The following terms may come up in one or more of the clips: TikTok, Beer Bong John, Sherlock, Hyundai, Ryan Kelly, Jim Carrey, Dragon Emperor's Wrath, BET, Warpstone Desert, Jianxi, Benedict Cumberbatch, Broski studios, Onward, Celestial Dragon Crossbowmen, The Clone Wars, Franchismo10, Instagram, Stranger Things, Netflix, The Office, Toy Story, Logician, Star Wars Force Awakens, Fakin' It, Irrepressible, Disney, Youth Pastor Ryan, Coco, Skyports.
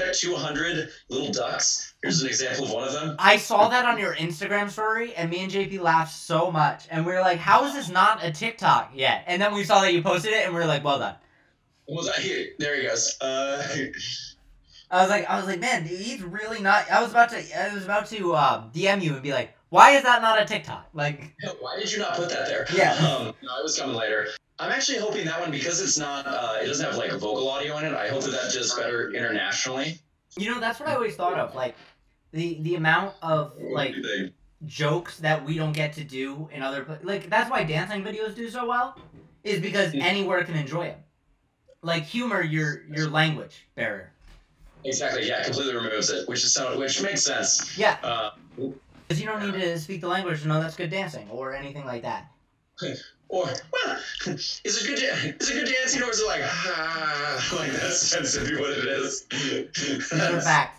got 200 little ducks. Here's an example of one of them. I saw that on your Instagram story, and me and JP laughed so much. And we were like, how is this not a TikTok yet? And then we saw that you posted it, and we were like, well done. Well done. Here, there he goes. I was like, man, he's really not. I was about to DM you and be like, why is that not a TikTok? Like, why did you not put that there? Yeah, no, it was coming later. I'm actually hoping that one, because it's not, it doesn't have like vocal audio in it. I hope that does better internationally. You know, that's what I always thought of, like the amount of like jokes that we don't get to do in other places. Like that's why dancing videos do so well, is because anywhere can enjoy it. Like humor, your language barrier. Exactly. Yeah, completely removes it, which makes sense. Yeah. Because you don't need to speak the language to know that's good dancing or anything like that. Or, well, is it good dancing, or is it like, ah, like that's essentially what it is. Matter of fact.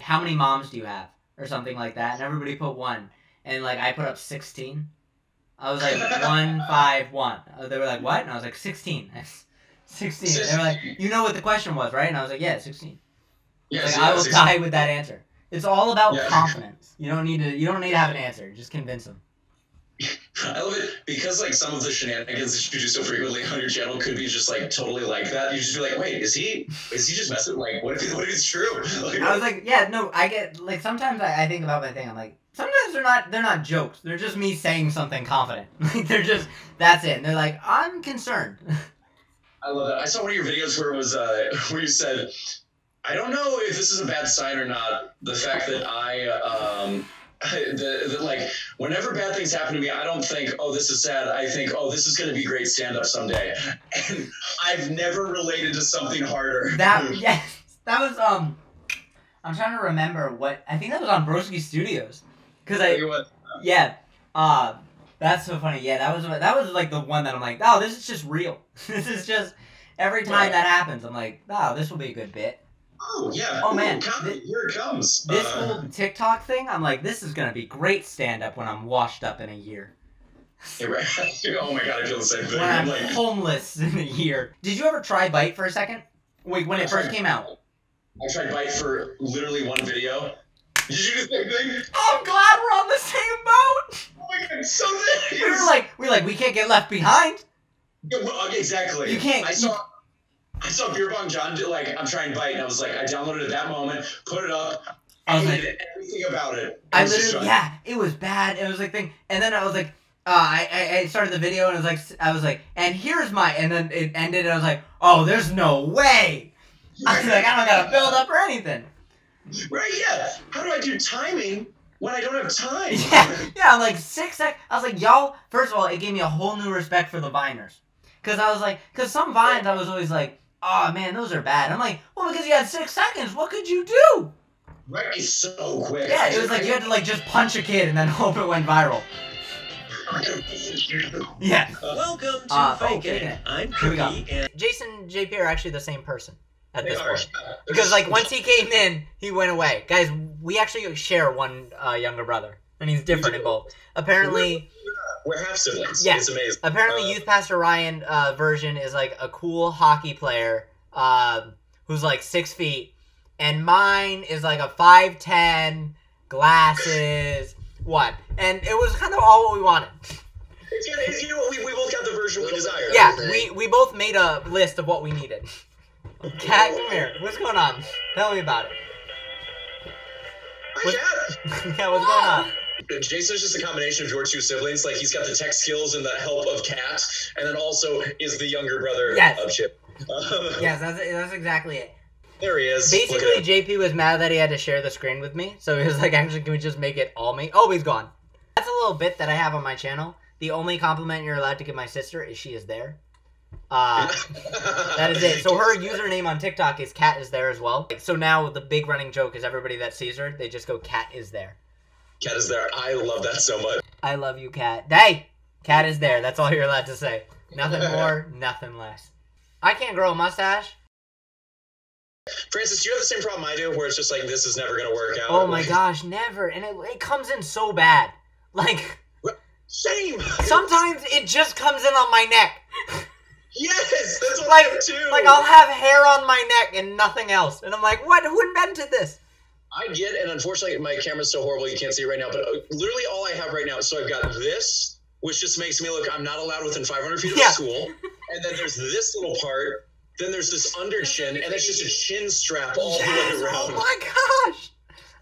How many moms do you have? Or something like that. And everybody put one. And, like, I put up 16. I was like, 1, 5, 1. They were like, what? And I was like, 16. 16. And they were like, you know what the question was, right? And I was like, yeah, 16. Yes, like, yeah, I will 16. Die with that answer. It's all about confidence. You don't need to have an answer. Just convince them. I love it because like some of the shenanigans that you do so frequently on your channel could be just like totally like that. You just be like, wait, is he just messing? Like, what if it's true? Like, I was like, yeah, no, I get like sometimes I think about my thing. I'm like, sometimes they're not jokes. They're just me saying something confident. Like they're just that's it. And they're like, I'm concerned. I love that. I saw one of your videos where it was where you said, I don't know if this is a bad sign or not. The fact that like whenever bad things happen to me, I don't think, oh, this is sad. I think, oh, this is going to be great stand-up someday. And I've never related to something harder. That, yes, that was, I'm trying to remember what, I think that was on Broski Studios. Cause that's so funny. Yeah. That was like the one that I'm like, oh, this is just real. This is just every time that happens. I'm like, oh, this will be a good bit. Oh, yeah. Oh, man. Here it comes. This whole TikTok thing, I'm like, this is going to be great stand-up when I'm washed up in a year. Oh, my God, I feel the same thing. When I'm like... homeless in a year. Did you ever try Bite for a second? Wait, when it first came out? I tried Bite for literally one video. Did you do the same thing? Oh, I'm glad we're on the same boat! Oh, my God, it's so nice! We were like, we can't get left behind. Yeah, well, exactly. You can't... I saw Beer Bong John do, like, I'm trying Bite, and I was like, I downloaded it that moment, put it up, I hated like, everything about it. I literally, yeah, it was bad, it was like, thing, and then I was like, I started the video, and I was like, and here's my, and then it ended, and I was like, oh, there's no way! I was like, I don't gotta build up or anything. Right, yeah, how do I do timing when I don't have time? Yeah, I'm like, 6 seconds, I was like, y'all, first of all, it gave me a whole new respect for the Viners. Cause I was like, cause some Vines, I was always like, oh man, those are bad. I'm like, well, because you had 6 seconds, what could you do? Right, it's so quick. Yeah, it was like you had to like just punch a kid and then hope it went viral. Yeah. Welcome to Fakin'. I'm Cookie and Jason and JP are actually the same person at this point. Because like once he came in, he went away. Guys, we actually share one younger brother, and he's different in both. Apparently. We're half siblings. Yeah. It's amazing. Apparently, Youth Pastor Ryan version is like a cool hockey player who's like 6 feet, and mine is like a 5'10", glasses, what? And it was kind of all what we wanted. It's, you know, we both got the version we desired. Yeah, we both made a list of what we needed. Cat, come here. What's going on? Tell me about it. Yeah, what's going on? Jason's just a combination of your two siblings. Like, he's got the tech skills and the help of Cat, and then also is the younger brother of Chip. Yes, that's exactly it. There he is. Basically, JP was mad that he had to share the screen with me, so he was like, actually, can we just make it all me? Oh, he's gone. That's a little bit that I have on my channel. The only compliment you're allowed to give my sister is she is there. That is it. So her username on TikTok is Cat is there as well. So now the big running joke is everybody that sees her, they just go, Cat is there. Cat is there. I love that so much. I love you, Cat. Hey! Cat is there. That's all you're allowed to say. Nothing more, nothing less. I can't grow a mustache. Francis, do you have the same problem I do, where it's just like, this is never going to work out? Oh my gosh, never. And it comes in so bad. Like... Same! Sometimes it just comes in on my neck. Yes, that's what I have too. Like, I'll have hair on my neck and nothing else. And I'm like, what? Who invented this? I get it. And unfortunately, my camera's so horrible you can't see it right now. But literally all I have right now, so I've got this, which just makes me look, I'm not allowed within 500 feet of the school. And then there's this little part. Then there's this under chin. And it's just a chin strap all the way around. Oh, my gosh.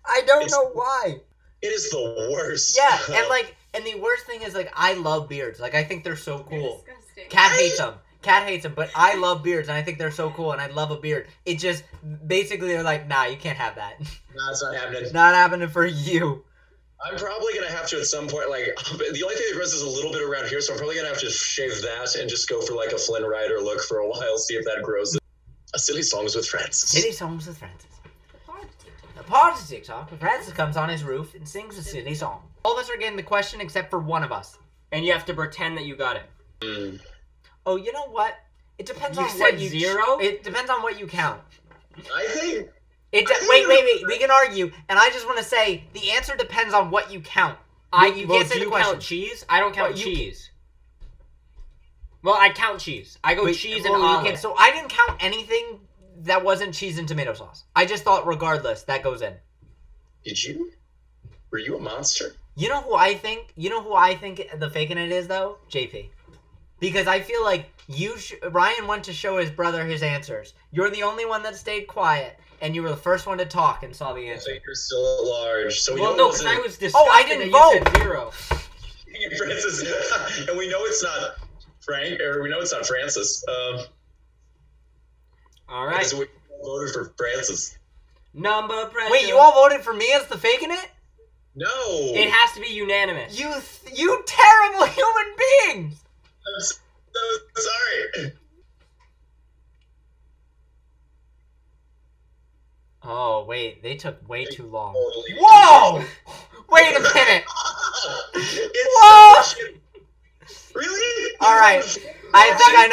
I don't know why. It is the worst. Yeah, and like, and the worst thing is, like, I love beards. Like, I think they're so cool. They're disgusting. Cat hates them. Cat hates them, but I love beards, and I think they're so cool, and I love a beard. It just, basically, they're like, nah, you can't have that. Nah, it's not happening. It's not happening for you. I'm probably going to have to at some point, like, the only thing that grows is a little bit around here, so I'm probably going to have to shave that and just go for, like, a Flynn Rider look for a while, see if that grows. Silly Songs with Francis. Silly Songs with Francis. Part of TikTok, where Francis comes on his roof and sings a silly song. All of us are getting the question except for one of us. And you have to pretend that you got it. Mm. Oh, you know what? It depends on what you... zero? It depends on what you count. I think... Wait. We can argue. And I just want to say, the answer depends on what you count. You can't say the question. Do you count cheese? I don't count cheese. Well, I count cheese. I go cheese and olive. So I didn't count anything... that wasn't cheese and tomato sauce. I just thought regardless, that goes in. Did you? Were you a monster? You know who I think? You know who I think the fake in it is, though? JP. Because I feel like Ryan went to show his brother his answers. You're the only one that stayed quiet, and you were the first one to talk and saw the answer. So you're still at large. So well, no, because I was disgusted. Oh, I didn't vote. Said zero. Francis. And we know it's not Frank, or we know it's not Francis. All right. Because we all voted for Francis. Wait, you all voted for me as the fake in it? No. It has to be unanimous. You terrible human beings. I'm so sorry. Oh, wait. They took way too long. Totally. Whoa! Wait a minute. Whoa! Really? All right. I think I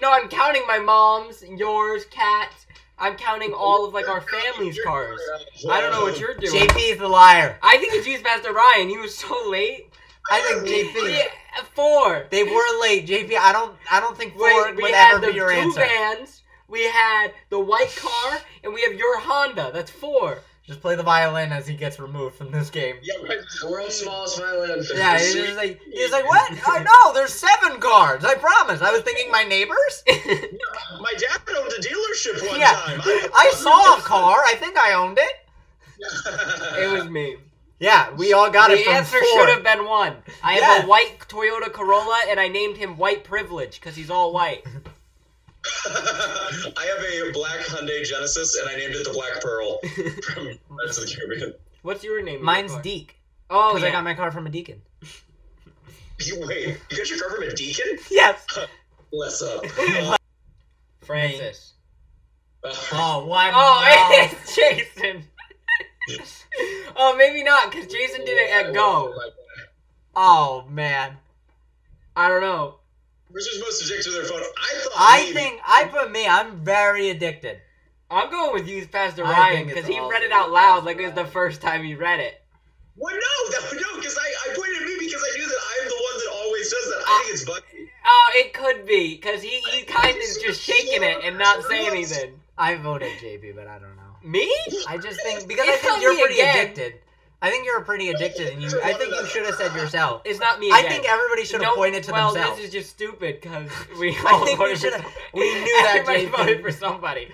know. I'm counting my mom's, yours, Cat's. I'm counting all of like our family's cars. I don't know what you're doing. JP is the liar. I think it's Youth Pastor Ryan. He was so late. I think JP. Yeah, 4. They were late, JP. I don't think 4 would ever be your answer. We had the 2 vans. We had the white car, and we have your Honda. That's 4. Just play the violin as he gets removed from this game. Yeah, the world's smallest violin. Yeah, he's like, what? Oh, no, there's 7 cards. I promise. I was thinking my neighbors. My dad owned a dealership one time. I saw a car. I think I owned it. It was me. Yeah, we all got it from 4. The answer should have been 1. I have a white Toyota Corolla, and I named him White Privilege because he's all white. I have a black Hyundai Genesis, and I named it the Black Pearl from Pirates of the Caribbean. What's your name? Mine's Deke. Oh, because I got my car from a deacon. Wait, you got your car from a deacon? Yes. Bless up. Francis. Oh, why? Oh, it's Jason. Oh, maybe not, because Jason didn't go. Oh, man. I don't know. We're supposed to addict to their phone. I'm very addicted. I'm going with Youth Pastor Ryan because he read it out loud like it was the first time he read it. Well, no, because I pointed at me because I knew that I'm the one that always does that. I think it's Bucky. Oh, it could be because he kind of is just shaking it and not saying anything. I voted JP, but I don't know. Me? I just think because I think you're pretty addicted. I think you're pretty addicted, and I think you should have said yourself. It's not me again. I think everybody should have pointed to themselves. Well, this is just stupid, because we all voted for somebody. We knew that everybody voted for somebody.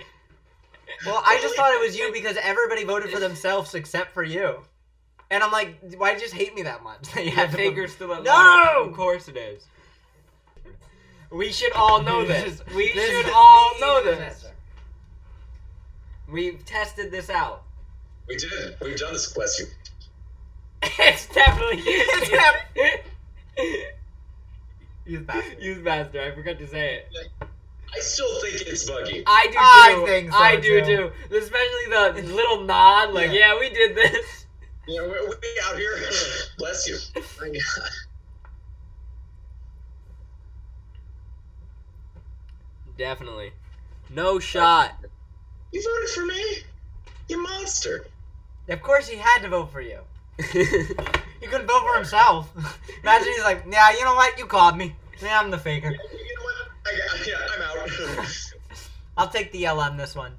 Well, I just thought it was you because everybody voted for themselves except for you. And I'm like, why just hate me that much? Yeah, Faker's still alive. No! Of course it is. We should all know this. We've tested this out. We did. We've done this question. It's definitely Youth Pastor. Youth Pastor. I forgot to say it. I still think it's Buggy. I do too. I think so, I do too. Especially the little nod, like, yeah, we did this. Yeah, we're out here. Bless you. My God. Definitely. No shot. You voted for me? You monster. Of course he had to vote for you. He couldn't vote for himself. Imagine he's like, yeah, you know what? You called me. Yeah, I'm the faker. Yeah, you know what? Yeah, I'm out. I'll take the L on this one.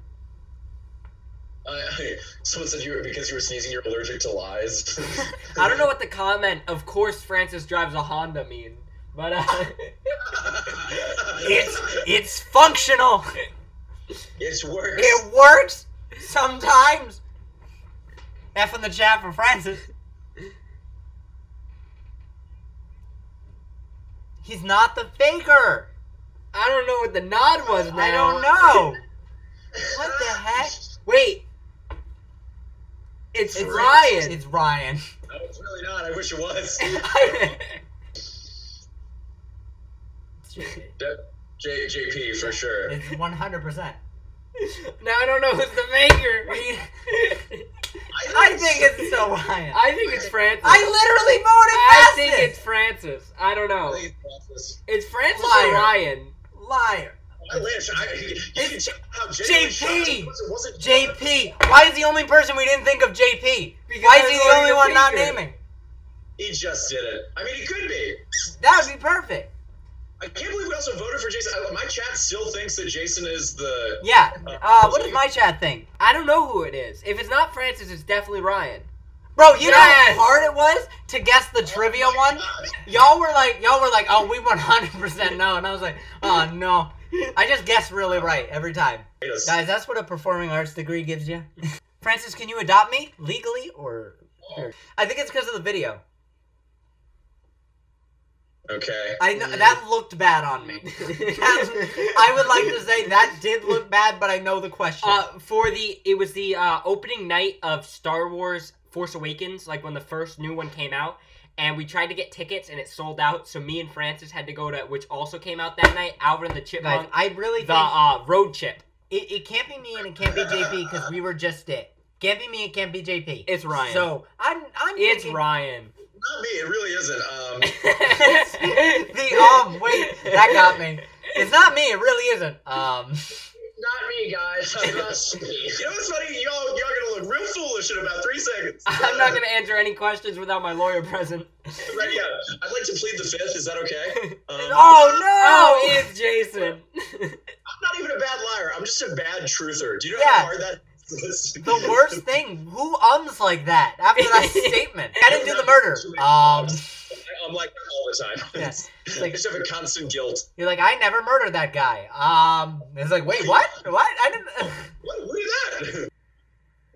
Someone said because you were sneezing, you're allergic to lies. I don't know what the comment, of course Francis drives a Honda, mean. But, it's functional. It works. It works sometimes. F in the chat for Francis. He's not the faker. I don't know what the nod was now. I don't know. What the heck? Wait. It's Ryan. It's Ryan. No, it's really not. I wish it was. JP for sure. It's 100%. Now I don't know who's the maker. I think it's Ryan. I think it's Francis. I literally voted Francis. I think it's Francis. I don't know. I think it's Francis. It's Francis or Ryan. Liar. I wish. It's JP. JP. Why is the only person we didn't think of JP? Because why is he the only one not naming? He just did it. I mean, he could be. That would be perfect. I can't believe we also voted for Jason. My chat still thinks that Jason is the... Yeah. What does my chat think? I don't know who it is. If it's not Francis, it's definitely Ryan. Bro, you know how hard it was to guess the trivia one? Y'all were like, oh, we 100% know. And I was like, oh, no. I just guess really right every time. Guys, that's what a performing arts degree gives you. Francis, can you adopt me? Legally or... Oh. I think it's because of the video. Okay. I know that looked bad on me. I would like to say that did look bad, but I know the question. It was the opening night of Star Wars Force Awakens, like when the first new one came out, and we tried to get tickets and it sold out. So me and Francis had to go to, which also came out that night, Alvin and the Chipmunk. I really think road chip. It can't be me and it can't be JP because we were just it. Can't be me and can't be JP. It's Ryan. So it's Ryan. Not me, it really isn't. Wait, that got me. It's not me, it really isn't. Not me, guys. I'm not me. You know what's funny? Y'all gonna look real foolish in about 3 seconds. I'm not gonna answer any questions without my lawyer present. Right, yeah. I'd like to plead the fifth. Is that okay? Oh no! It's Jason. I'm not even a bad liar. I'm just a bad truther. Do you know how hard that is? The worst thing, who ums like that after that statement? I didn't do the murder. I'm like that all the time. Yes. Yeah. Like, I just have a constant guilt. You're like, I never murdered that guy. It's like, wait, what? What? I didn't. What is that?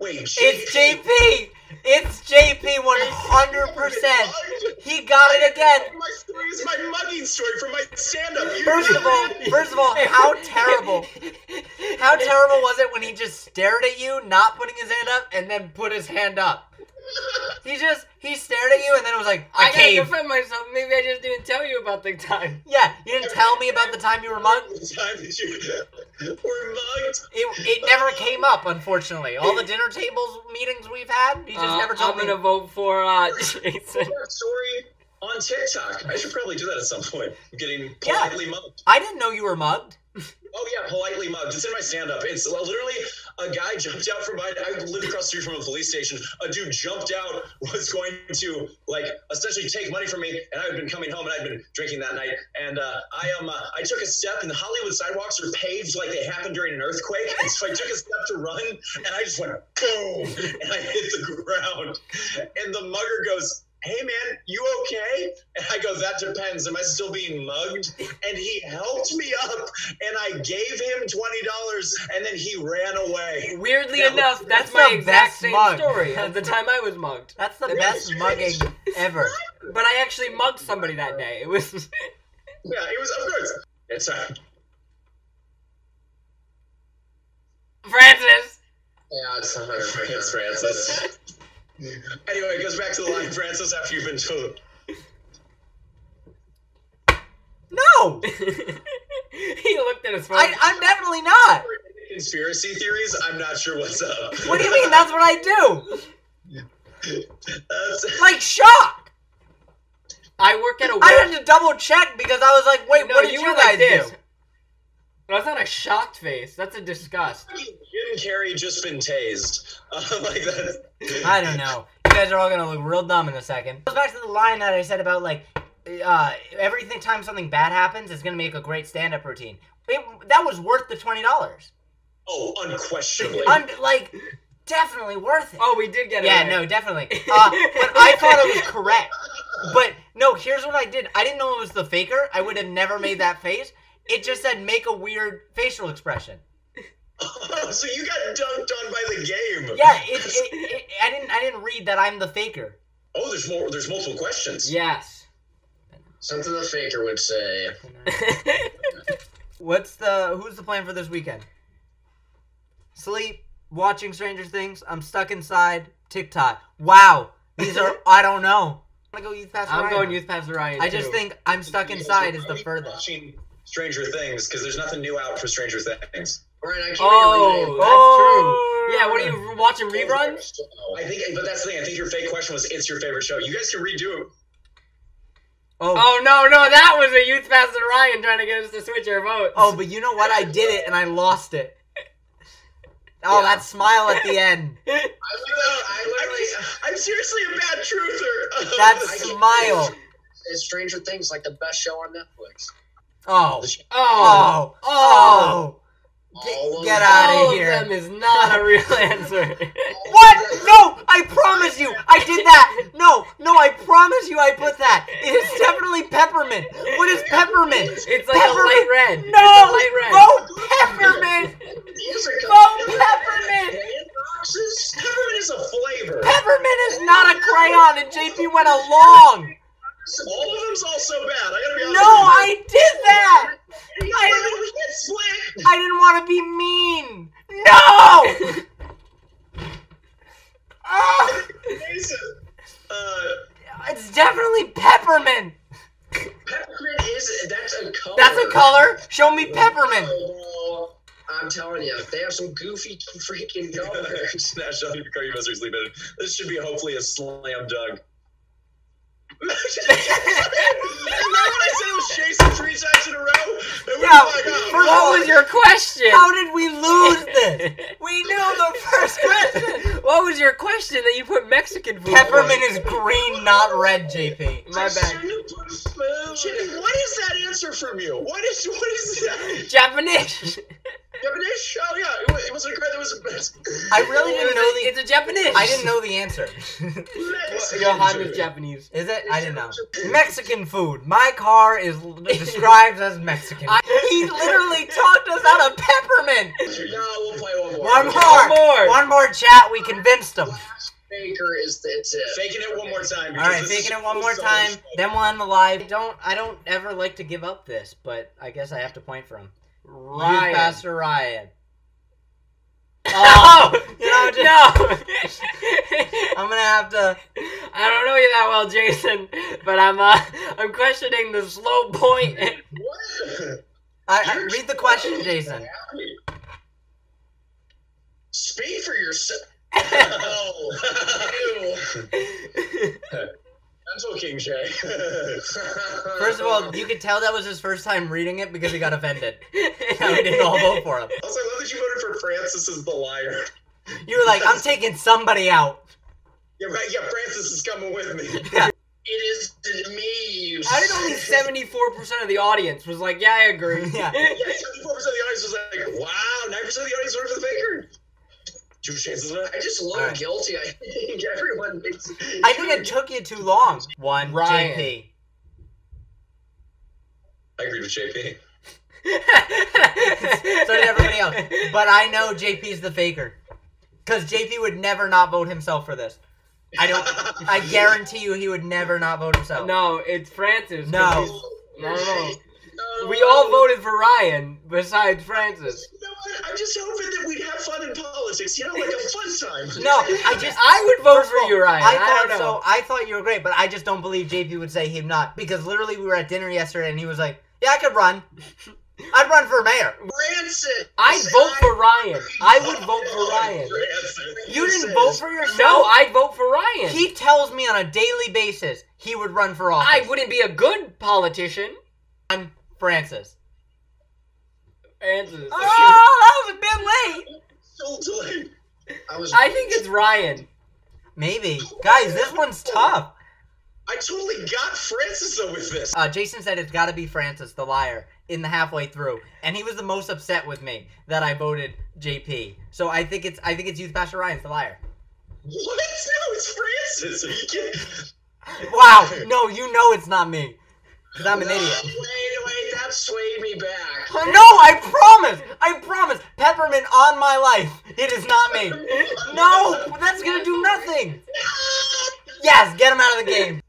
Wait, JP. It's JP. It's JP 100%. He got it again. My story is my mugging story from my stand-up. First of all, how terrible was it when he just stared at you, not putting his hand up, and then put his hand up? He stared at you, and then it was like, I can't defend myself. Maybe I just didn't tell you about the time. Yeah, you didn't tell me about the time you were mugged. The time that you were mugged. It never came up, unfortunately. All the dinner tables meetings we've had, he just never told me. I'm gonna vote for Jason. Story on TikTok. I should probably do that at some point. I'm getting politely mugged. I didn't know you were mugged. Oh yeah, politely mugged. It's in my stand-up. It's literally a guy jumped out from behind. I lived across the street from a police station. A dude jumped out, was going to essentially take money from me, and I had been coming home and I'd been drinking that night. And I took a step, and the Hollywood sidewalks are paved like they happened during an earthquake. And so I took a step to run, and I just went boom, and I hit the ground. And the mugger goes, "Hey man, you okay?" And I go, "That depends. Am I still being mugged?" And he helped me up, and I gave him $20, and then he ran away. Weirdly enough, that's my exact same story at the time I was mugged. That's the best mugging ever. But I actually mugged somebody that day. It was... yeah, it was, of course. It's time. Francis! Yeah, it's Francis. Anyway, it goes back to the line, Francis, after you've been told. No! He looked at his phone. I'm definitely not. Conspiracy theories, I'm not sure what's up. What do you mean that's what I do? Like shock! I work at a... I had to double check because I was like, wait, no, what did you guys do? That's not a shocked face. That's a disgust. Jim Carrey just been tased. Like that. I don't know. You guys are all gonna look real dumb in a second. It goes back to the line that I said about like every time something bad happens is going to make a great stand-up routine. That was worth the $20. Oh, unquestionably. Like, definitely worth it. Oh, we did get it. Yeah, right. No, definitely. But I thought it was correct. But, no, here's what I did. I didn't know it was the faker. I would have never made that face. It just said, make a weird facial expression. So you got dunked on by the game. Yeah, I didn't read that I'm the faker. Oh, there's more. There's multiple questions. Yes. Something the faker would say. Who's the plan for this weekend? Sleep, watching Stranger Things. I'm stuck inside. TikTok. Wow, these are I don't know. I'm gonna go Youth Pastor Ryan. I'm going Youth Pastor Ryan. I just think I'm stuck inside is the furthest. Watching Stranger Things because there's nothing new out for Stranger Things. That's true. Yeah, what are you watching reruns? I think, but that's the thing. I think your fake question was, "It's your favorite show." You guys can redo it. Oh no, no, that was a Youth Pastor Ryan trying to get us to switch our votes. Oh, but you know what? I did it and I lost it. Oh, yeah. That smile at the end. I'm seriously a bad truther. That smile. Is Stranger Things like the best show on Netflix? Oh. Get out of here. All of them is not a real answer. What? No, I promise you. I did that. No, I promise you I put that. It is definitely peppermint. What is peppermint? It's like peppermint. A light red. No, light red. Peppermint. Peppermint. Peppermint is a flavor. Peppermint is not a crayon, and JP went along. All of them's also bad. I gotta be honest. No, I did that. I didn't want to be mean. No. Mason, it's definitely peppermint. Peppermint is a color. That's a color. Show me peppermint. Oh, I'm telling you, they have some goofy freaking colors. This should be hopefully a slam dunk. Remember when I said it was Jason 3 times in a row? What was your question? How did we lose this? We knew the first question. What was your question that you put Mexican food? Peppermint is green, not red, JP. My bad. Jimmy, what is that answer from you? What is that? Japanese. Japanese? Oh yeah, it was incredible. I really didn't know the. It's a Japanese. I didn't know the answer. Johan is Japanese. Is it? I didn't know. Mexican food. My car is described as Mexican. He literally talked us out of peppermint. No, we'll play one more. One more chat. We convinced him. Faker is it. Faking it one more time. All right, faking it one more time. Then we'll end the live. I don't ever like to give up this, but I guess I have to point for him. Ryan. Pastor Ryan. Oh, no! I'm gonna have to. I don't know you that well, Jason, but I'm questioning the slow point. What? I read the question, Jason. Speak for yourself. Oh. Mental King Jay. First of all, you could tell that was his first time reading it because he got offended. And we didn't all vote for him. Also, I love that you voted for Francis as the liar. You were like, I'm taking somebody out. Yeah, right. Yeah, Francis is coming with me. Yeah. It is me. I think only 74% of the audience was like, yeah, I agree. Yeah, 74% of the audience was like, wow, 9% of the audience voted for the faker. Two chances left. I just love guilty. I think everyone makes. I think it took you too long. One, Ryan. JP. I agree with JP. So did everybody else. But I know JP's the faker, because JP would never not vote himself for this. I guarantee you, he would never not vote himself. No, it's Francis. No. We all voted for Ryan, besides Francis. I'm just hoping that we'd have fun in politics, like a fun time. No, I would vote for you, Ryan. I thought you were great, but I just don't believe JP would say he'd not, because literally we were at dinner yesterday and he was like, yeah, I could run. I'd run for mayor. Branson. I'd vote for Ryan. I would vote for Ryan. You didn't vote for yourself? No, I'd vote for Ryan. He tells me on a daily basis he would run for office. I wouldn't be a good politician. I'm Francis. Francis. Oh, that was a bit late. So delayed. I think it's Ryan. Maybe. Guys, this one's tough. I totally got Francis though with this. Jason said it's gotta be Francis the liar in the halfway through, and he was the most upset with me that I voted JP. So I think it's Youth Pastor Ryan's the liar. What? No, it's Francis. Are you kidding? Wow. No, you know it's not me. Cause I'm an idiot. Wait, that swayed me back. No, I promise. Peppermint on my life. It is not me. No, that's gonna do nothing. Yes, get him out of the game.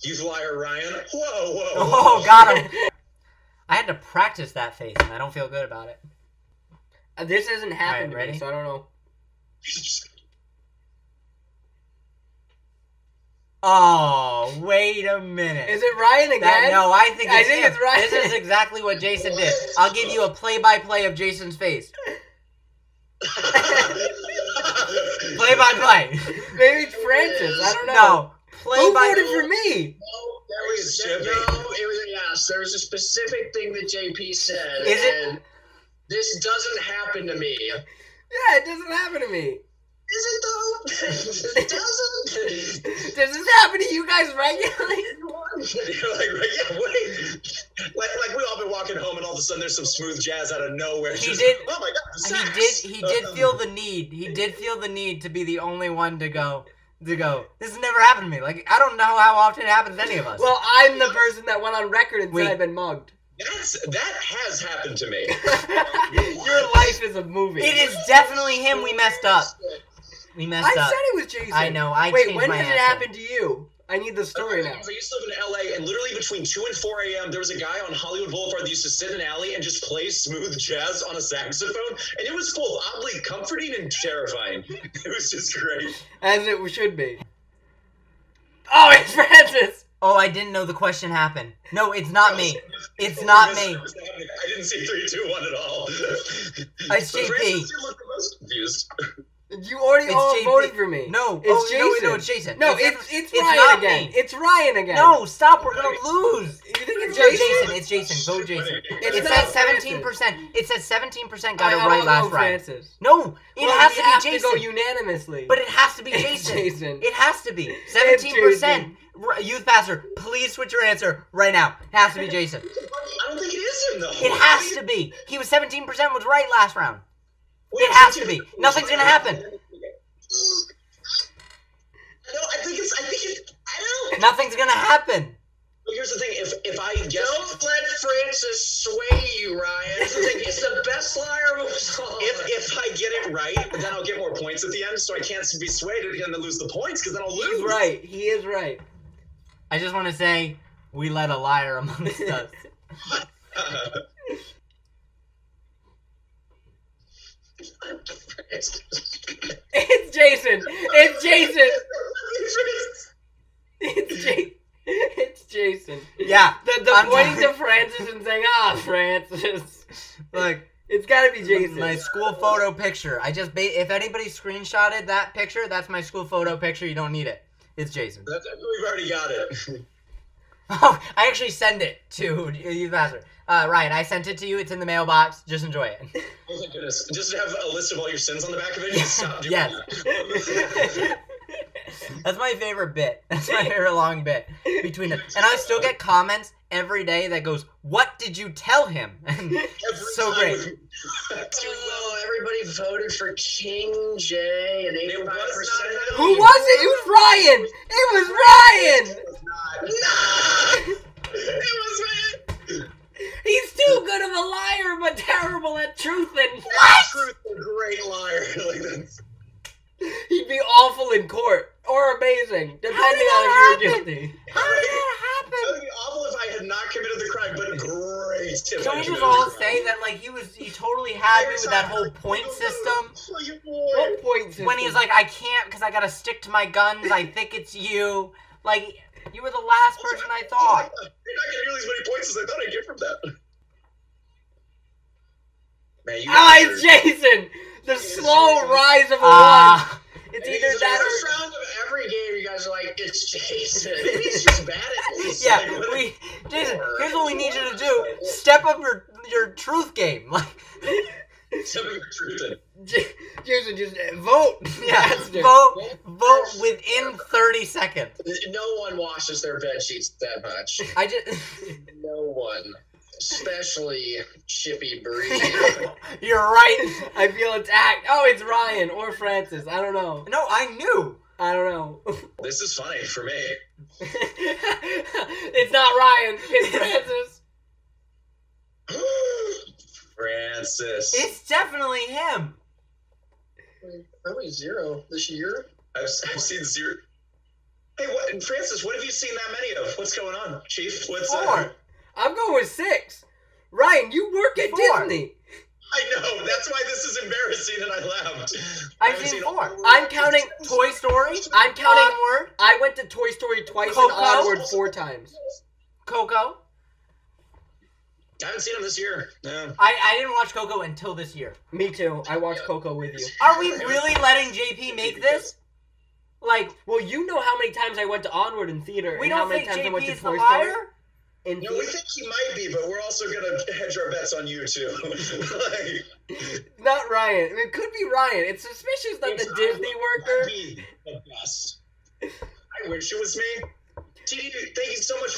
He's liar, Ryan. Whoa. Oh, got him. I had to practice that face, and I don't feel good about it. This hasn't happened to me, so I don't know. Oh, wait a minute. Is it Ryan again? No, I think it's Ryan. This is exactly what Jason did. I'll give you a play-by-play of Jason's face. Play-by-play. Maybe it's Francis. I don't know. No. Who voted for me? There was a specific thing that JP said. Is it? And this doesn't happen to me. Yeah, it doesn't happen to me. Is it though? It doesn't. Does this happen to you guys regularly? You're like, yeah, wait. Like we all been walking home, and all of a sudden there's some smooth jazz out of nowhere. Oh my god! Sax. He did feel the need. He did feel the need to be the only one to go. This has never happened to me. Like I don't know how often it happens to any of us. Well, I'm the person that went on record and said I've been mugged. That has happened to me. Your life is a movie. It is definitely him. We messed up. I said it was Jason. I know. Wait, when did it happen to you? I need the story now. I used to live in L.A., and literally between 2 and 4 a.m., there was a guy on Hollywood Boulevard that used to sit in an alley and just play smooth jazz on a saxophone, and it was both oddly comforting and terrifying. It was just great. As it should be. Oh, it's Francis! Oh, I didn't know the question happened. No, it's not me. It's not me. I didn't see 3, 2, 1 at all. It's JP. Francis, you look the most confused. You already voted for me. No, it's Jason. No, it's Ryan again. It's Ryan again. No, stop. We're going to lose. You think it's Jason? It's Jason. Vote Jason. It says 17%. It says 17% got it right last round. No, it has to be Jason. Go unanimously. But it has to be Jason. It has to be. 17%. Youth Pastor, please switch your answer right now. It has to be Jason. I don't think it is him, though. It has to be. He was 17% was right last round. It has to be. Nothing's gonna happen. No, I don't. Nothing's gonna happen. Well, here's the thing. If I guess, don't let Francis sway you, Ryan. It's the best liar of us all. If I get it right, then I'll get more points at the end, so I can't be swayed at the end and lose the points because then I'll lose. He's right. He is right. I just want to say we let a liar amongst us. It's Jason. It's Jason. It's Jason. Yeah. The pointing to Francis and saying, Francis. Like, it's got to be Jason. My school photo picture. If anybody screenshotted that picture, that's my school photo picture. You don't need it. It's Jason. We've already got it. Oh, I actually send it to you, Pastor. Ryan, I sent it to you. It's in the mailbox. Just enjoy it. Oh my goodness. Just have a list of all your sins on the back of it. Just stop doing that. That's my favorite bit. That's my favorite long bit. And I still get comments every day that goes, "What did you tell him?" So great. Everybody voted for King J, and 85%. Who was it? It was Ryan. It was Ryan. It was Ryan. He's too good of a liar, but terrible at truth and what? Truth and great liar. Like that's... He'd be awful in court or amazing, depending on if you were guilty. How did that happen? It would be awful if I had not committed the crime, but great. Don't we just all say that like he totally had me with that whole point system? What point system? When he was like, I can't because I gotta stick to my guns. I think it's you. Like. You were the last person I thought. You're not getting nearly as many points as I thought I'd get from that. Man, it's Jason! The slow rise of a one. It's either that or... The first round of every game, you guys are like, it's Jason. Maybe he's just bad at this. Yeah, Jason, here's what we need you to do. Step up your truth game. Like... Tell me the truth. Jason, just vote. Yes, vote within 30 seconds. No one washes their bed sheets that much. I just. No one. Especially Chippybri. You're right. I feel attacked. Oh, it's Ryan or Francis. I don't know. No, I knew. I don't know. This is funny for me. It's not Ryan. It's Francis. Francis. It's definitely him. Probably zero this year. I've seen zero. Hey, what, Francis, what have you seen that many of? What's going on, Chief? What's up? Four. I'm going with six. Ryan, you work at Disney. I know. That's why this is embarrassing and I laughed. I've seen four. I'm counting Toy Story. I'm counting Onward. I went to Toy Story twice and Onward 4 times. Coco. I haven't seen him this year. No. I didn't watch Coco until this year. Me too. I watched Coco with you. Are we really letting JP make this? Like, well, you know how many times I went to Onward in theater and how many times I went to Toy Story. No, we think he might be, but we're also going to hedge our bets on you, too. Not Ryan. I mean, it could be Ryan. It's suspicious that the Disney worker... be the best. I wish it was me. TD, thank you so much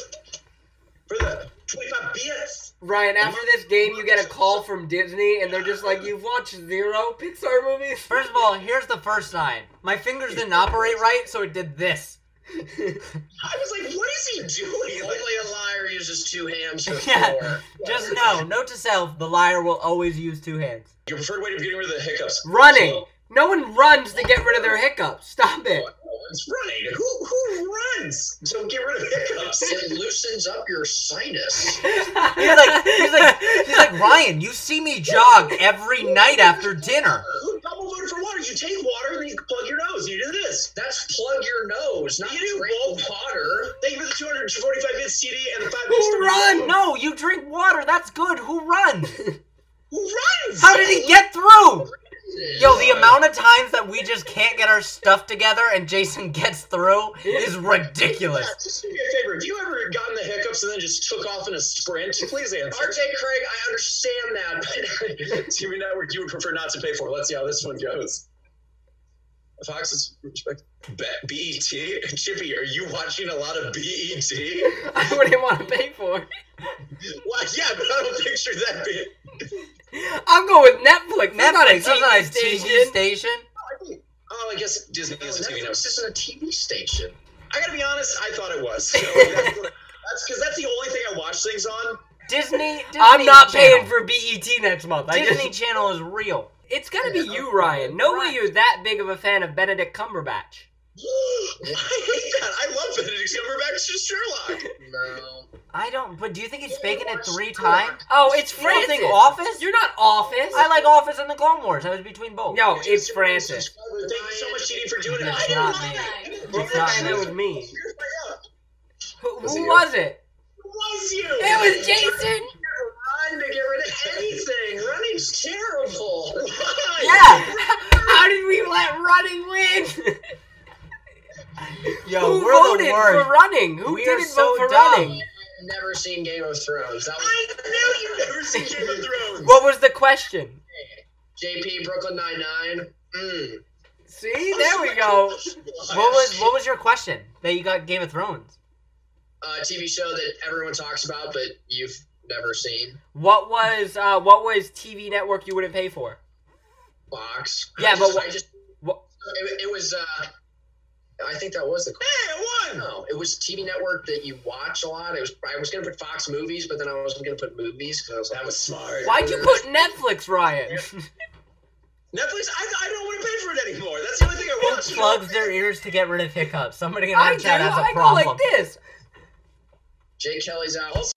for the 25 BS. Ryan, after this game, you get a call from Disney, and they're just like, you've watched 0 Pixar movies. First of all, here's the first sign. My fingers didn't operate right, so it did this. I was like, what is he doing? Like a liar uses 2 hands for 4. Just note to self, the liar will always use 2 hands. Your preferred way of getting rid of the hiccups. Running. So, no one runs to get rid of their hiccups. Stop it. No one's running. Who runs to get rid of hiccups? It loosens up your sinus. he's like, Ryan, you see me jog every night after dinner. For water, you take water and then you plug your nose. You do this. That's plug your nose. Not you do both water. Thank you for the 245-inch CD and the 5-inch. Who run? No, you drink water. That's good. Who runs? Who runs? How did he get through? Yo, the amount of times that we just can't get our stuff together and Jason gets through is ridiculous. Yeah, just do me a favor. Have you ever gotten the hiccups and then just took off in a sprint? Please answer. RJ Craig, I understand that, but TV network you would prefer not to pay for. Let's see how this one goes. Fox is BET. Chippy, are you watching a lot of BET? I wouldn't want to pay for it. Well, yeah, but I don't picture that being. I'm going with Netflix. Netflix isn't a TV station. Oh, I guess Disney is a TV network. This isn't a TV station. I gotta be honest, I thought it was. So that's because that's the only thing I watch things on. Disney I'm not paying for BET next month. Disney Channel is real. It's gotta be you, Ryan. No way you're that big of a fan of Benedict Cumberbatch. I hate that. I love Benedict Cumberbatch as Sherlock. No. I don't, but do you think he's faking it 3 times? Oh, it's Francis. You don't think Office? You're not Office. I like Office and The Clone Wars. I was between both. No, it's Francis. Thank you so much, TD, for doing it. I didn't like it. It's not you with me. Who was it? Who was you? It was Jason. Run to get rid of anything. Running's terrible. Why? Yeah. How did we let running win? Yo, who voted for running? Who didn't vote for running? I've never seen Game of Thrones. I knew you've never seen Game of Thrones. What was the question? JP, Brooklyn Nine-Nine. See, there we go. What was your question that you got Game of Thrones? TV show that everyone talks about, but you've never seen. What was TV network you wouldn't pay for? Fox. Yeah, but it was. I think that was the question. Hey, it won! No, it was TV network that you watch a lot. I was going to put Fox Movies, but then I wasn't going to put movies because I was like, that was smart. Why'd you put Netflix, Ryan? Netflix? I don't want to pay for it anymore. That's the only thing I watch. It plugs their ears to get rid of hiccups. Somebody in our chat has a problem. I go like this. Jay Kelly's out.